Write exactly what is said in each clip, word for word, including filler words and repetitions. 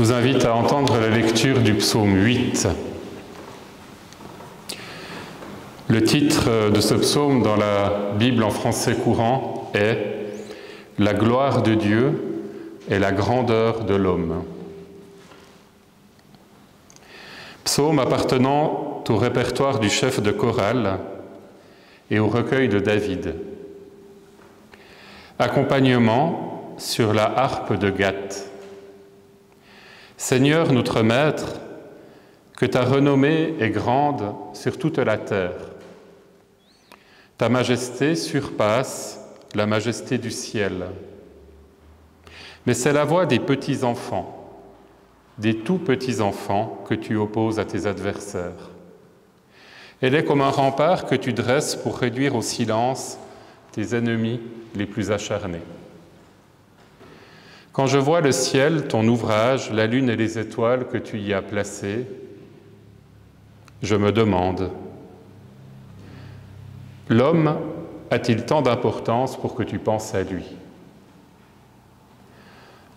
Je vous invite à entendre la lecture du psaume huit. Le titre de ce psaume dans la Bible en français courant est « La gloire de Dieu et la grandeur de l'homme ». Psaume appartenant au répertoire du chef de chorale et au recueil de David. Accompagnement sur la harpe de Gath. Seigneur notre Maître, que ta renommée est grande sur toute la terre. Ta majesté surpasse la majesté du ciel. Mais c'est la voix des petits-enfants, des tout-petits-enfants que tu opposes à tes adversaires. Elle est comme un rempart que tu dresses pour réduire au silence tes ennemis les plus acharnés. Quand je vois le ciel, ton ouvrage, la lune et les étoiles que tu y as placées, je me demande, l'homme a-t-il tant d'importance pour que tu penses à lui?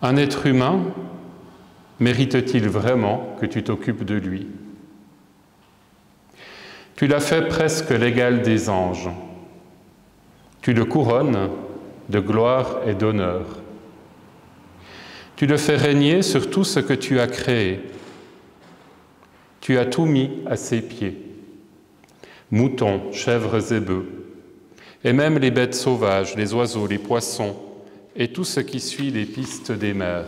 Un être humain mérite-t-il vraiment que tu t'occupes de lui? Tu l'as fait presque l'égal des anges. Tu le couronnes de gloire et d'honneur. Tu le fais régner sur tout ce que tu as créé. Tu as tout mis à ses pieds, moutons, chèvres et bœufs, et même les bêtes sauvages, les oiseaux, les poissons, et tout ce qui suit les pistes des mers.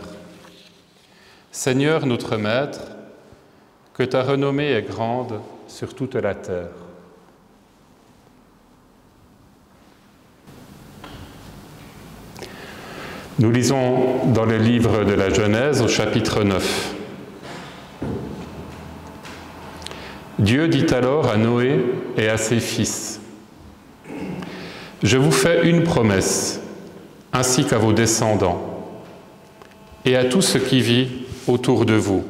Seigneur notre Maître, que ta renommée est grande sur toute la terre. Nous lisons dans le livre de la Genèse au chapitre neuf. Dieu dit alors à Noé et à ses fils, « Je vous fais une promesse, ainsi qu'à vos descendants, et à tout ce qui vit autour de vous,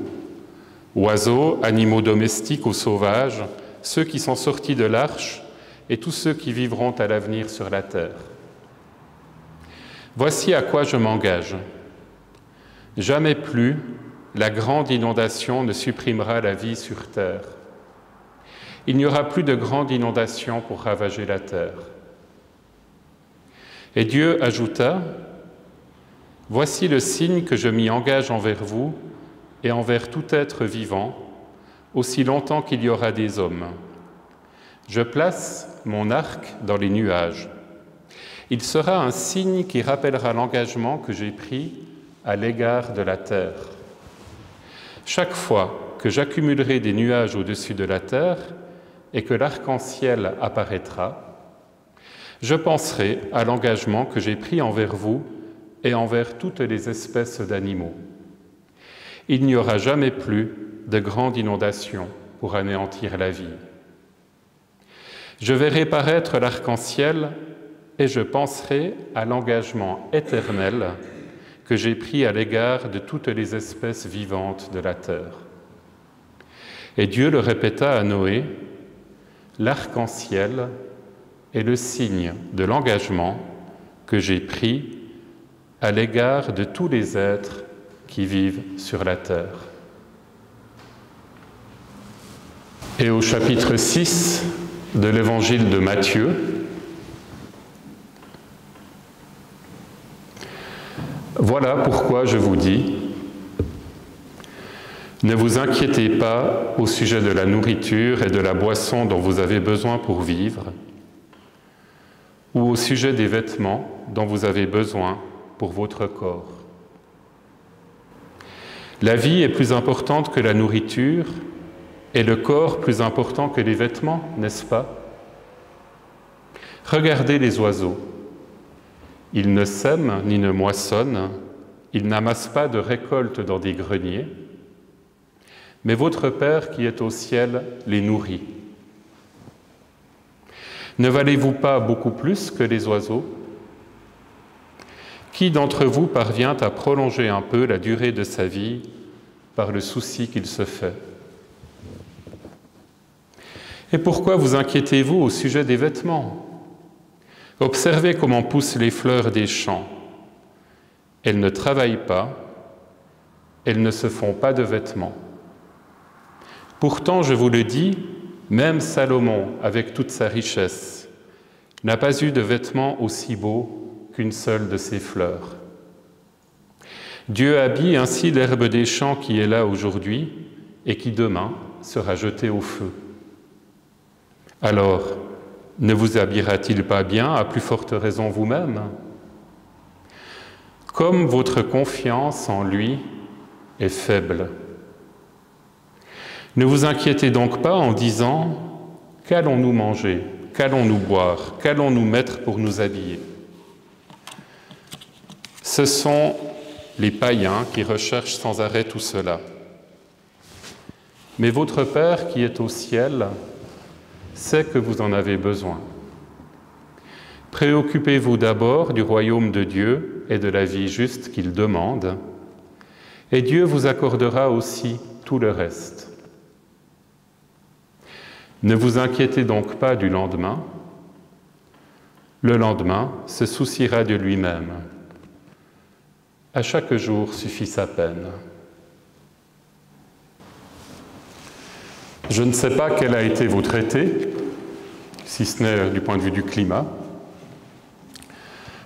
oiseaux, animaux domestiques ou sauvages, ceux qui sont sortis de l'arche, et tous ceux qui vivront à l'avenir sur la terre. Voici à quoi je m'engage. Jamais plus la grande inondation ne supprimera la vie sur terre. Il n'y aura plus de grande inondation pour ravager la terre. » Et Dieu ajouta, « Voici le signe que je m'y engage envers vous et envers tout être vivant, aussi longtemps qu'il y aura des hommes. Je place mon arc dans les nuages. Il sera un signe qui rappellera l'engagement que j'ai pris à l'égard de la terre. Chaque fois que j'accumulerai des nuages au-dessus de la terre et que l'arc-en-ciel apparaîtra, je penserai à l'engagement que j'ai pris envers vous et envers toutes les espèces d'animaux. Il n'y aura jamais plus de grande inondation pour anéantir la vie. Je verrai paraître l'arc-en-ciel et je penserai à l'engagement éternel que j'ai pris à l'égard de toutes les espèces vivantes de la terre. » Et Dieu le répéta à Noé, « L'arc-en-ciel est le signe de l'engagement que j'ai pris à l'égard de tous les êtres qui vivent sur la terre. » Et au chapitre six de l'évangile de Matthieu, « Voilà pourquoi je vous dis, ne vous inquiétez pas au sujet de la nourriture et de la boisson dont vous avez besoin pour vivre, ou au sujet des vêtements dont vous avez besoin pour votre corps. La vie est plus importante que la nourriture, et le corps plus important que les vêtements, n'est-ce pas? Regardez les oiseaux. Ils ne sèment ni ne moissonnent, ils n'amassent pas de récolte dans des greniers, mais votre Père qui est au ciel les nourrit. Ne valez-vous pas beaucoup plus que les oiseaux? Qui d'entre vous parvient à prolonger un peu la durée de sa vie par le souci qu'il se fait? Et pourquoi vous inquiétez-vous au sujet des vêtements? Observez comment poussent les fleurs des champs. Elles ne travaillent pas, elles ne se font pas de vêtements. Pourtant, je vous le dis, même Salomon, avec toute sa richesse, n'a pas eu de vêtements aussi beaux qu'une seule de ses fleurs. Dieu habille ainsi l'herbe des champs qui est là aujourd'hui et qui demain sera jetée au feu. Alors, ne vous habillera-t-il pas bien, à plus forte raison vous-même ? Comme votre confiance en lui est faible. Ne vous inquiétez donc pas en disant « Qu'allons-nous manger ? Qu'allons-nous boire ? Qu'allons-nous mettre pour nous habiller ?» Ce sont les païens qui recherchent sans arrêt tout cela. Mais votre Père qui est au ciel sait que vous en avez besoin. Préoccupez-vous d'abord du royaume de Dieu et de la vie juste qu'il demande, et Dieu vous accordera aussi tout le reste. Ne vous inquiétez donc pas du lendemain. Le lendemain se souciera de lui-même. À chaque jour suffit sa peine. Je ne sais pas quel a été votre été, si ce n'est du point de vue du climat,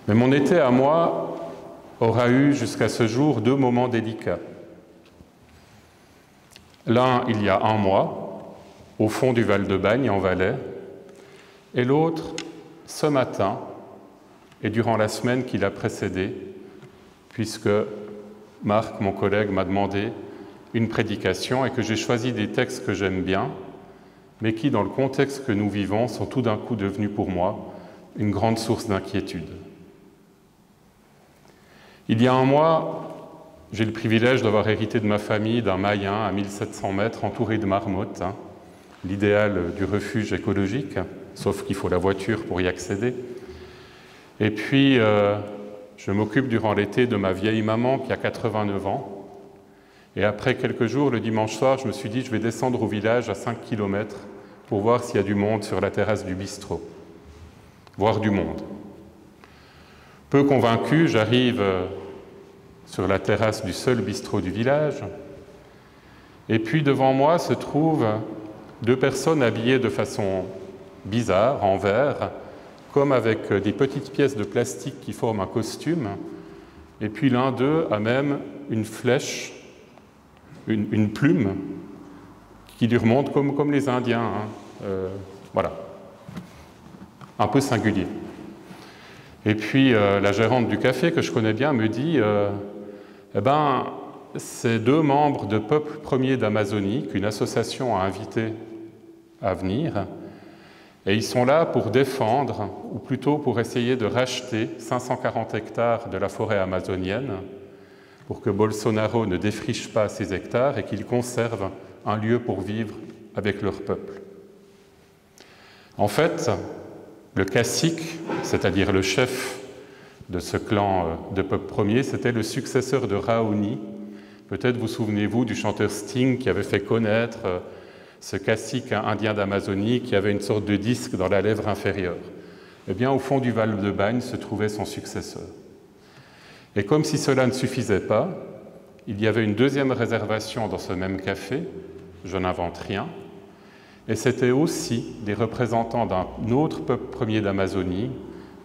mais mon été à moi aura eu jusqu'à ce jour deux moments délicats. L'un il y a un mois, au fond du Val-de-Bagne, en Valais, et l'autre ce matin et durant la semaine qui l'a précédé, puisque Marc, mon collègue, m'a demandé une prédication et que j'ai choisi des textes que j'aime bien, mais qui, dans le contexte que nous vivons, sont tout d'un coup devenus pour moi une grande source d'inquiétude. Il y a un mois, j'ai le privilège d'avoir hérité de ma famille d'un maïen à mille sept cents mètres entouré de marmottes, hein, l'idéal du refuge écologique, sauf qu'il faut la voiture pour y accéder. Et puis, euh, je m'occupe durant l'été de ma vieille maman qui a quatre-vingt-neuf ans. Et après quelques jours, le dimanche soir, je me suis dit je vais descendre au village à cinq kilomètres pour voir s'il y a du monde sur la terrasse du bistrot. Voir du monde. Peu convaincu, j'arrive sur la terrasse du seul bistrot du village. Et puis devant moi se trouvent deux personnes habillées de façon bizarre, en vert, comme avec des petites pièces de plastique qui forment un costume, et puis l'un d'eux a même une flèche, une, une plume, qui lui remonte comme, comme les Indiens. Hein. Euh, voilà. Un peu singulier. Et puis euh, la gérante du café, que je connais bien, me dit euh, « Eh ben, ces deux membres de Peuple Premier d'Amazonie, qu'une association a invité à venir, et ils sont là pour défendre, ou plutôt pour essayer de racheter cinq cent quarante hectares de la forêt amazonienne pour que Bolsonaro ne défriche pas ces hectares et qu'ils conservent un lieu pour vivre avec leur peuple. » En fait, le cacique, c'est-à-dire le chef de ce clan de peuple premier, c'était le successeur de Raoni. Peut-être vous souvenez-vous du chanteur Sting qui avait fait connaître ce cacique indien d'Amazonie qui avait une sorte de disque dans la lèvre inférieure. Eh bien, au fond du Val-de-Bagne se trouvait son successeur. Et comme si cela ne suffisait pas, il y avait une deuxième réservation dans ce même café, je n'invente rien, et c'était aussi des représentants d'un autre peuple premier d'Amazonie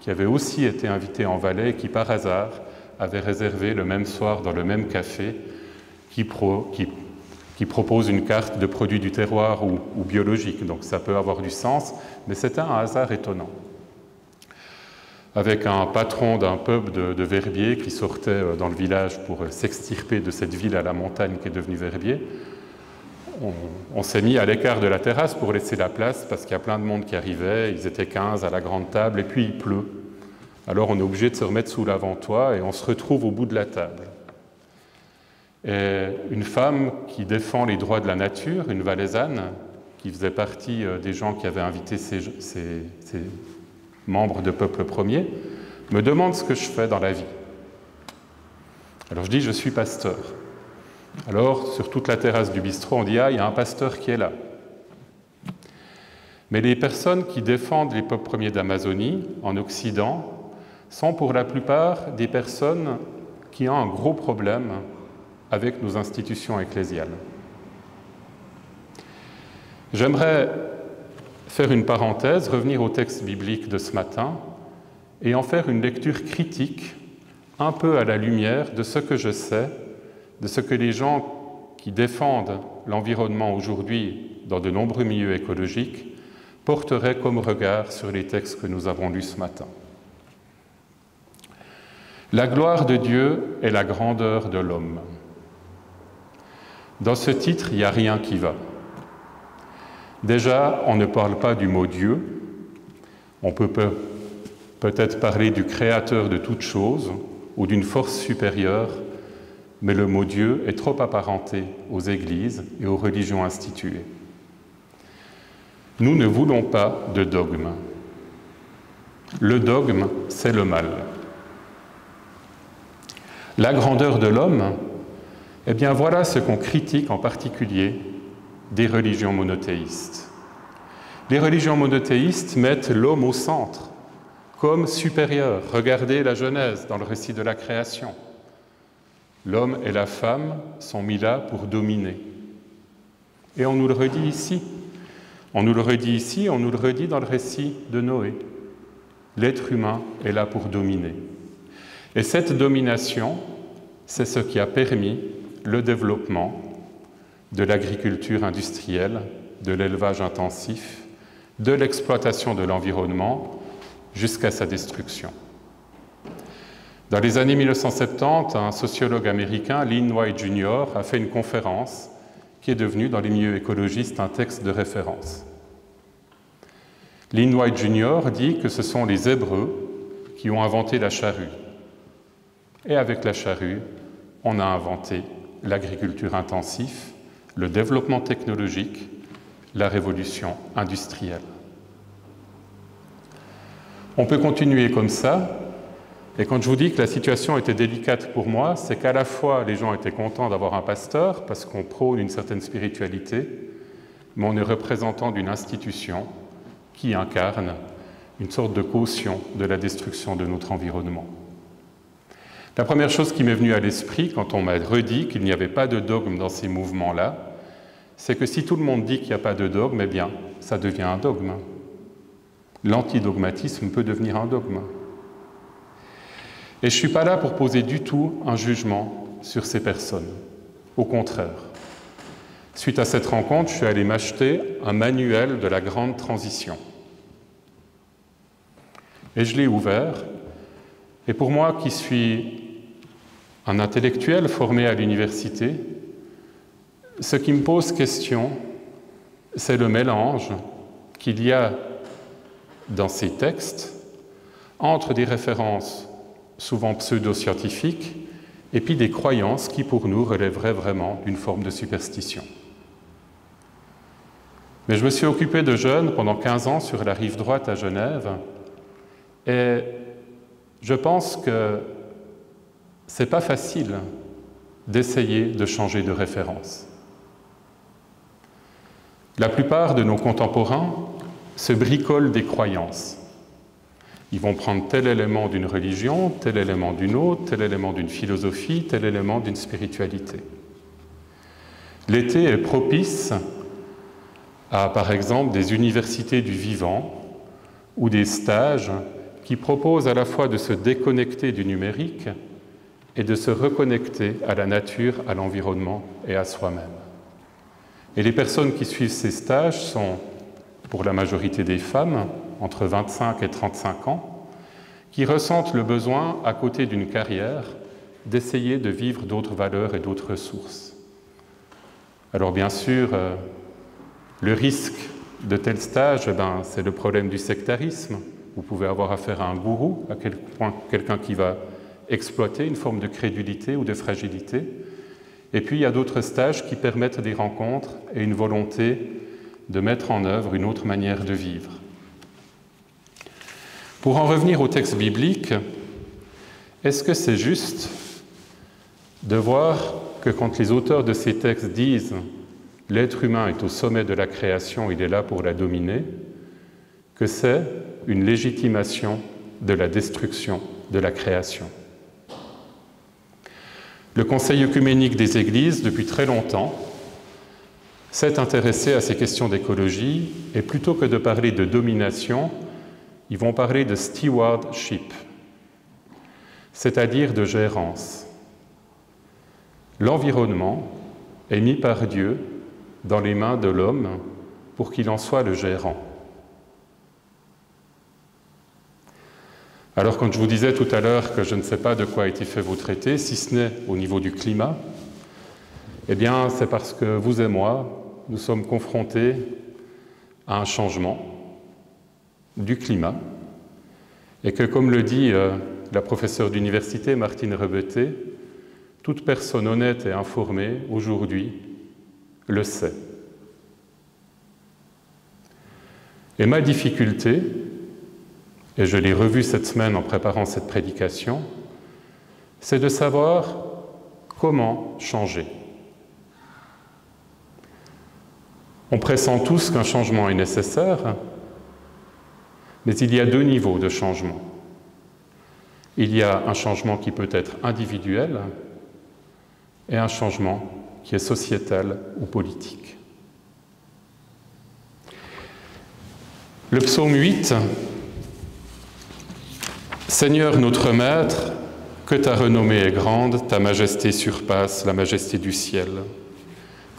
qui avait aussi été invité en Valais et qui, par hasard, avait réservé le même soir dans le même café qui, pro, qui qui propose une carte de produits du terroir ou, ou biologique, donc ça peut avoir du sens, mais c'est un hasard étonnant. Avec un patron d'un pub de, de Verbier qui sortait dans le village pour s'extirper de cette ville à la montagne qui est devenue Verbier, on, on s'est mis à l'écart de la terrasse pour laisser la place, parce qu'il y a plein de monde qui arrivait, ils étaient quinze à la grande table, et puis il pleut. Alors on est obligé de se remettre sous l'avant-toit, et on se retrouve au bout de la table. Et une femme qui défend les droits de la nature, une valaisanne, qui faisait partie des gens qui avaient invité ces, ces, ces membres de Peuple Premier, me demande ce que je fais dans la vie. Alors je dis, je suis pasteur. Alors, sur toute la terrasse du bistrot, on dit, ah, il y a un pasteur qui est là. Mais les personnes qui défendent les peuples premiers d'Amazonie, en Occident, sont pour la plupart des personnes qui ont un gros problème avec nos institutions ecclésiales. J'aimerais faire une parenthèse, revenir au texte biblique de ce matin et en faire une lecture critique, un peu à la lumière de ce que je sais, de ce que les gens qui défendent l'environnement aujourd'hui dans de nombreux milieux écologiques porteraient comme regard sur les textes que nous avons lus ce matin. La gloire de Dieu est la grandeur de l'homme. Dans ce titre, il n'y a rien qui va. Déjà, on ne parle pas du mot Dieu. On peut peut-être parler du créateur de toutes choses ou d'une force supérieure, mais le mot Dieu est trop apparenté aux églises et aux religions instituées. Nous ne voulons pas de dogme. Le dogme, c'est le mal. La grandeur de l'homme, eh bien voilà ce qu'on critique en particulier des religions monothéistes. Les religions monothéistes mettent l'homme au centre, comme supérieur. Regardez la Genèse dans le récit de la création. L'homme et la femme sont mis là pour dominer. Et on nous le redit ici. On nous le redit ici, on nous le redit dans le récit de Noé. L'être humain est là pour dominer. Et cette domination, c'est ce qui a permis le développement de l'agriculture industrielle, de l'élevage intensif, de l'exploitation de l'environnement jusqu'à sa destruction. Dans les années mille neuf cent soixante-dix, un sociologue américain, Lynn White junior, a fait une conférence qui est devenue dans les milieux écologistes un texte de référence. Lynn White junior dit que ce sont les Hébreux qui ont inventé la charrue. Et avec la charrue, on a inventé l'agriculture intensive, le développement technologique, la révolution industrielle. On peut continuer comme ça, et quand je vous dis que la situation était délicate pour moi, c'est qu'à la fois les gens étaient contents d'avoir un pasteur, parce qu'on prône une certaine spiritualité, mais on est représentant d'une institution qui incarne une sorte de caution de la destruction de notre environnement. La première chose qui m'est venue à l'esprit quand on m'a redit qu'il n'y avait pas de dogme dans ces mouvements-là, c'est que si tout le monde dit qu'il n'y a pas de dogme, eh bien, ça devient un dogme. L'antidogmatisme peut devenir un dogme. Et je ne suis pas là pour poser du tout un jugement sur ces personnes. Au contraire. Suite à cette rencontre, je suis allé m'acheter un manuel de la grande transition. Et je l'ai ouvert. Et pour moi, qui suis un intellectuel formé à l'université, ce qui me pose question, c'est le mélange qu'il y a dans ces textes entre des références souvent pseudo-scientifiques et puis des croyances qui, pour nous, relèveraient vraiment d'une forme de superstition. Mais je me suis occupé de jeunes pendant quinze ans sur la rive droite à Genève, et je pense que ce n'est pas facile d'essayer de changer de référence. La plupart de nos contemporains se bricolent des croyances. Ils vont prendre tel élément d'une religion, tel élément d'une autre, tel élément d'une philosophie, tel élément d'une spiritualité. L'été est propice à, par exemple, des universités du vivant ou des stages qui propose à la fois de se déconnecter du numérique et de se reconnecter à la nature, à l'environnement et à soi-même. Et les personnes qui suivent ces stages sont, pour la majorité des femmes, entre vingt-cinq et trente-cinq ans, qui ressentent le besoin, à côté d'une carrière, d'essayer de vivre d'autres valeurs et d'autres ressources. Alors bien sûr, le risque de tel stage, eh ben, c'est le problème du sectarisme. Vous pouvez avoir affaire à un gourou, à quel point quelqu'un qui va exploiter une forme de crédulité ou de fragilité. Et puis, il y a d'autres stages qui permettent des rencontres et une volonté de mettre en œuvre une autre manière de vivre. Pour en revenir au texte biblique, est-ce que c'est juste de voir que quand les auteurs de ces textes disent « l'être humain est au sommet de la création, il est là pour la dominer », que c'est une légitimation de la destruction de la création. Le Conseil œcuménique des Églises, depuis très longtemps, s'est intéressé à ces questions d'écologie, et plutôt que de parler de domination, ils vont parler de stewardship, c'est-à-dire de gérance. L'environnement est mis par Dieu dans les mains de l'homme pour qu'il en soit le gérant. Alors, quand je vous disais tout à l'heure que je ne sais pas de quoi a été fait vos traités, si ce n'est au niveau du climat, eh bien, c'est parce que vous et moi, nous sommes confrontés à un changement du climat, et que, comme le dit euh, la professeure d'université Martine Rebetté, toute personne honnête et informée, aujourd'hui, le sait. Et ma difficulté, et je l'ai revue cette semaine en préparant cette prédication, c'est de savoir comment changer. On pressent tous qu'un changement est nécessaire, mais il y a deux niveaux de changement. Il y a un changement qui peut être individuel et un changement qui est sociétal ou politique. Le psaume huit, « Seigneur notre Maître, que ta renommée est grande, ta majesté surpasse la majesté du ciel.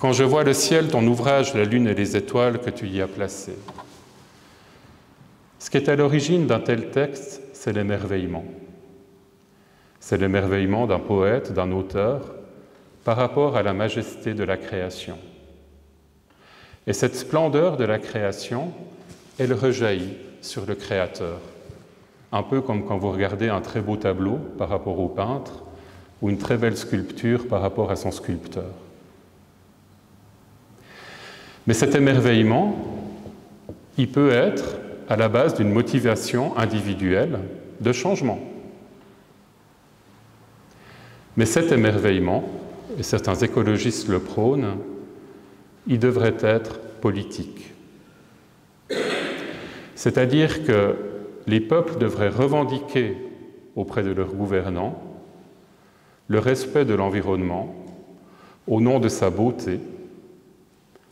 Quand je vois le ciel, ton ouvrage, la lune et les étoiles que tu y as placées. » Ce qui est à l'origine d'un tel texte, c'est l'émerveillement. C'est l'émerveillement d'un poète, d'un auteur, par rapport à la majesté de la création. Et cette splendeur de la création, elle rejaillit sur le Créateur. Un peu comme quand vous regardez un très beau tableau par rapport au peintre, ou une très belle sculpture par rapport à son sculpteur. Mais cet émerveillement, il peut être à la base d'une motivation individuelle de changement. Mais cet émerveillement, et certains écologistes le prônent, il devrait être politique. C'est-à-dire que les peuples devraient revendiquer auprès de leurs gouvernants le respect de l'environnement au nom de sa beauté,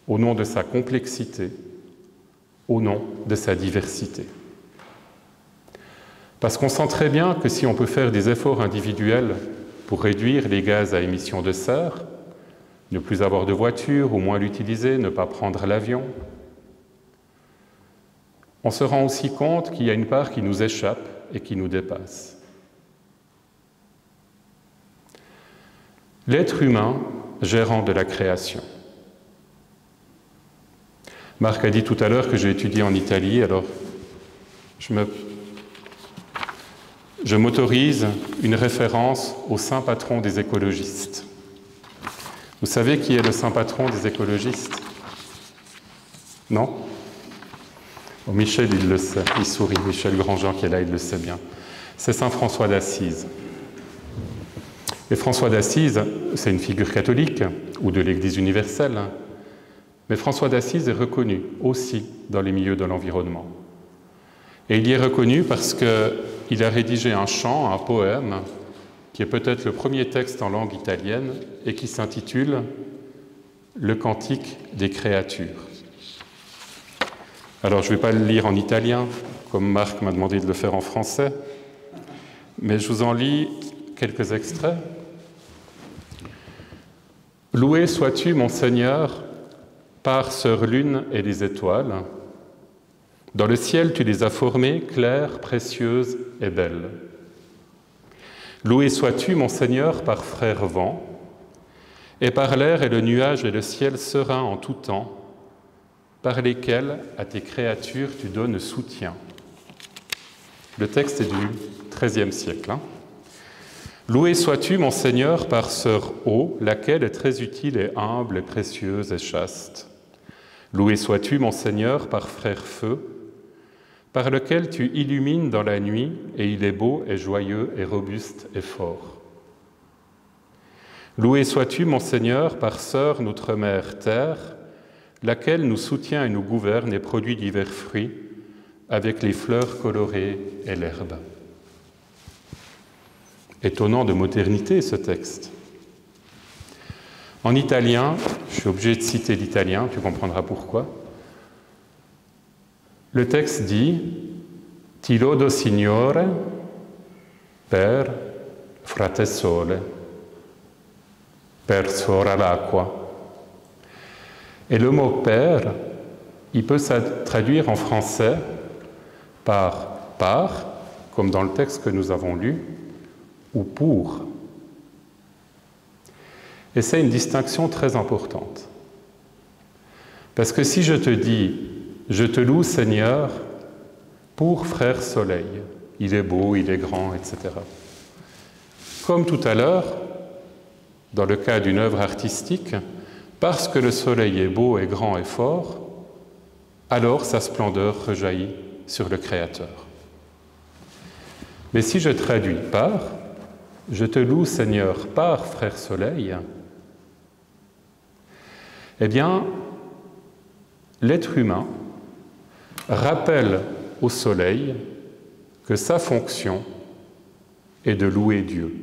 au nom de sa complexité, au nom de sa diversité. Parce qu'on sent très bien que si on peut faire des efforts individuels pour réduire les gaz à émission de serre, ne plus avoir de voiture, ou moins l'utiliser, ne pas prendre l'avion, on se rend aussi compte qu'il y a une part qui nous échappe et qui nous dépasse. L'être humain gérant de la création. Marc a dit tout à l'heure que j'ai étudié en Italie, alors je me... je m'autorise une référence au saint patron des écologistes. Vous savez qui est le saint patron des écologistes? Non? Oh, Michel, il le sait, il sourit. Michel Grandjean qui est là, il le sait bien. C'est saint François d'Assise. Et François d'Assise, c'est une figure catholique ou de l'Église universelle, mais François d'Assise est reconnu aussi dans les milieux de l'environnement. Et il y est reconnu parce qu'il a rédigé un chant, un poème, qui est peut-être le premier texte en langue italienne et qui s'intitule « Le cantique des créatures ». Alors, je ne vais pas le lire en italien, comme Marc m'a demandé de le faire en français, mais je vous en lis quelques extraits. « Loué sois-tu, mon Seigneur, par sœur lune et les étoiles. Dans le ciel, tu les as formées, claires, précieuses et belles. Loué sois-tu, mon Seigneur, par frère vent, et par l'air et le nuage et le ciel serein en tout temps, par lesquels à tes créatures tu donnes soutien. » Le texte est du treizième siècle. Hein. « Loué sois-tu, mon Seigneur, par sœur eau, laquelle est très utile et humble et précieuse et chaste. Loué sois-tu, mon Seigneur, par frère feu, par lequel tu illumines dans la nuit, et il est beau et joyeux et robuste et fort. Loué sois-tu, mon Seigneur, par sœur notre mère terre, laquelle nous soutient et nous gouverne et produit divers fruits, avec les fleurs colorées et l'herbe. » Étonnant de modernité, ce texte. En italien, je suis obligé de citer l'italien, tu comprendras pourquoi. Le texte dit « Ti lodo Signore per frate sole, per sora l'acqua ». Et le mot « père », il peut se traduire en français par « par », comme dans le texte que nous avons lu, ou « pour ». Et c'est une distinction très importante. Parce que si je te dis « je te loue, Seigneur, pour frère soleil », il est beau, il est grand, et cetera. Comme tout à l'heure, dans le cas d'une œuvre artistique, parce que le soleil est beau et grand et fort, alors sa splendeur rejaillit sur le Créateur. Mais si je traduis par « je te loue, Seigneur, par frère soleil », eh bien, l'être humain rappelle au soleil que sa fonction est de louer Dieu.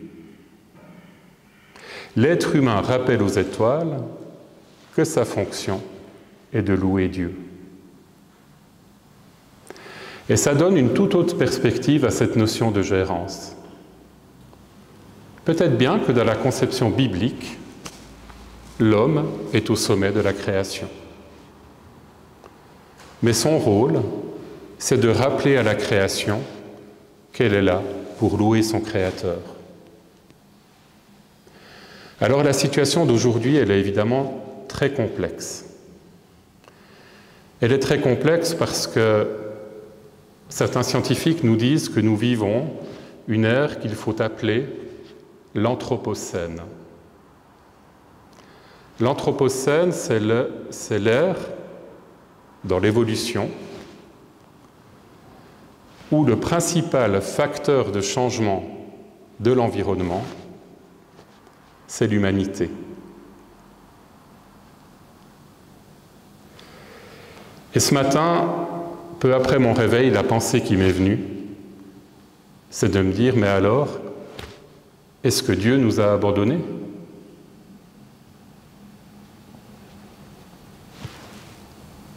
L'être humain rappelle aux étoiles que sa fonction est de louer Dieu. Et ça donne une toute autre perspective à cette notion de gérance. Peut-être bien que dans la conception biblique, l'homme est au sommet de la création. Mais son rôle, c'est de rappeler à la création qu'elle est là pour louer son Créateur. Alors la situation d'aujourd'hui, elle est évidemment très complexe. Elle est très complexe parce que certains scientifiques nous disent que nous vivons une ère qu'il faut appeler l'Anthropocène. L'Anthropocène, c'est l'ère dans l'évolution où le principal facteur de changement de l'environnement, c'est l'humanité. Et ce matin, peu après mon réveil, la pensée qui m'est venue, c'est de me dire, mais alors, est-ce que Dieu nous a abandonnés ?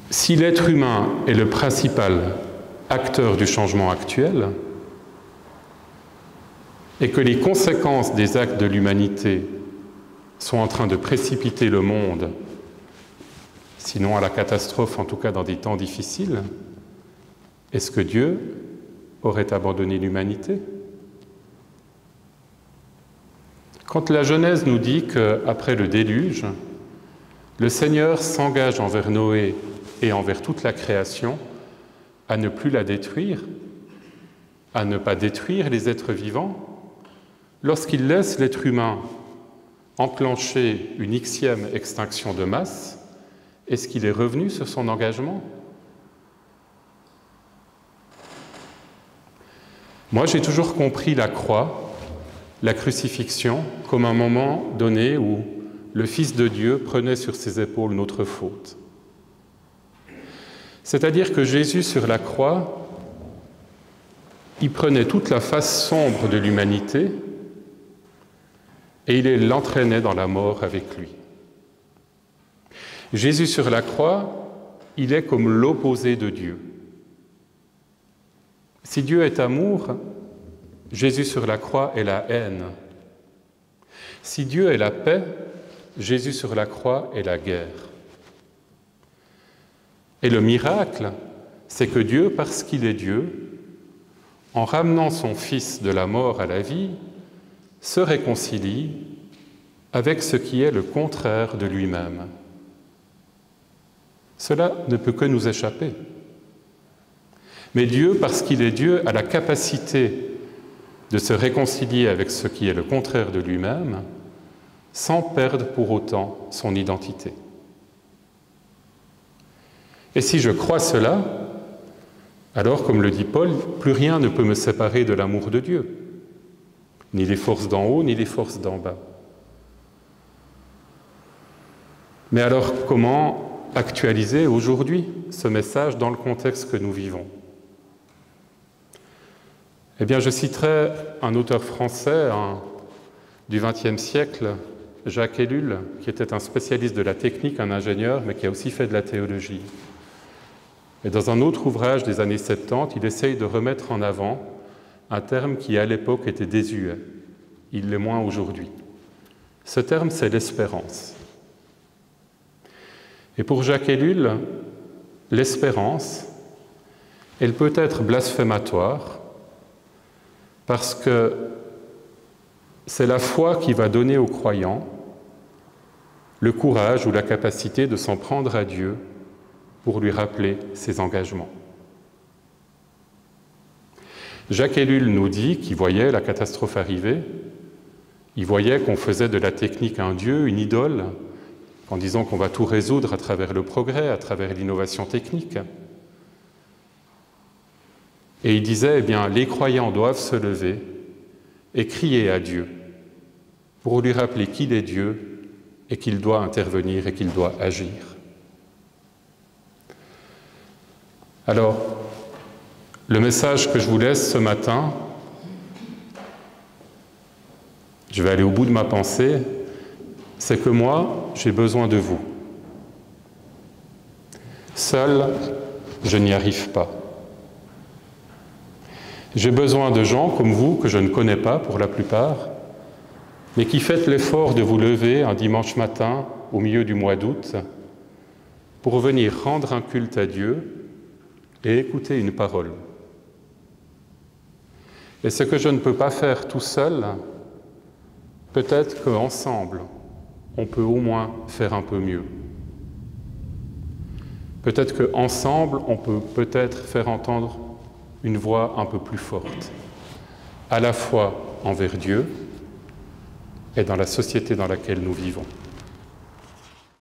Si l'être humain est le principal acteur du changement actuel, et que les conséquences des actes de l'humanité sont en train de précipiter le monde, sinon à la catastrophe, en tout cas dans des temps difficiles, est-ce que Dieu aurait abandonné l'humanité? Quand la Genèse nous dit qu'après le déluge, le Seigneur s'engage envers Noé et envers toute la création à ne plus la détruire, à ne pas détruire les êtres vivants, lorsqu'il laisse l'être humain enclencher une ixième extinction de masse, est-ce qu'il est revenu sur son engagement? Moi, j'ai toujours compris la croix, la crucifixion, comme un moment donné où le Fils de Dieu prenait sur ses épaules notre faute. C'est-à-dire que Jésus, sur la croix, il prenait toute la face sombre de l'humanité et il l'entraînait dans la mort avec lui. Jésus sur la croix, il est comme l'opposé de Dieu. Si Dieu est amour, Jésus sur la croix est la haine. Si Dieu est la paix, Jésus sur la croix est la guerre. Et le miracle, c'est que Dieu, parce qu'il est Dieu, en ramenant son Fils de la mort à la vie, se réconcilie avec ce qui est le contraire de lui-même. Cela ne peut que nous échapper. Mais Dieu, parce qu'il est Dieu, a la capacité de se réconcilier avec ce qui est le contraire de lui-même, sans perdre pour autant son identité. Et si je crois cela, alors, comme le dit Paul, plus rien ne peut me séparer de l'amour de Dieu, ni les forces d'en haut, ni les forces d'en bas. Mais alors, comment actualiser aujourd'hui ce message dans le contexte que nous vivons? Eh bien, je citerai un auteur français hein, du vingtième siècle Jacques Ellul, qui était un spécialiste de la technique, un ingénieur, mais qui a aussi fait de la théologie. Et dans un autre ouvrage des années soixante-dix, il essaye de remettre en avant un terme qui, à l'époque, était désuet. Il l'est moins aujourd'hui. Ce terme, c'est l'espérance. Et pour Jacques Ellul, l'espérance, elle peut être blasphématoire parce que c'est la foi qui va donner aux croyants le courage ou la capacité de s'en prendre à Dieu pour lui rappeler ses engagements. Jacques Ellul nous dit qu'il voyait la catastrophe arriver, il voyait qu'on faisait de la technique un dieu, une idole, en disant qu'on va tout résoudre à travers le progrès, à travers l'innovation technique. Et il disait, eh bien, les croyants doivent se lever et crier à Dieu pour lui rappeler qu'il est Dieu et qu'il doit intervenir et qu'il doit agir. Alors, le message que je vous laisse ce matin, je vais aller au bout de ma pensée, c'est que moi, j'ai besoin de vous. Seul, je n'y arrive pas. J'ai besoin de gens comme vous, que je ne connais pas pour la plupart, mais qui faites l'effort de vous lever un dimanche matin au milieu du mois d'août pour venir rendre un culte à Dieu et écouter une parole. Et ce que je ne peux pas faire tout seul, peut-être qu'ensemble, on peut au moins faire un peu mieux. Peut-être qu'ensemble, on peut peut-être faire entendre une voix un peu plus forte, à la fois envers Dieu et dans la société dans laquelle nous vivons.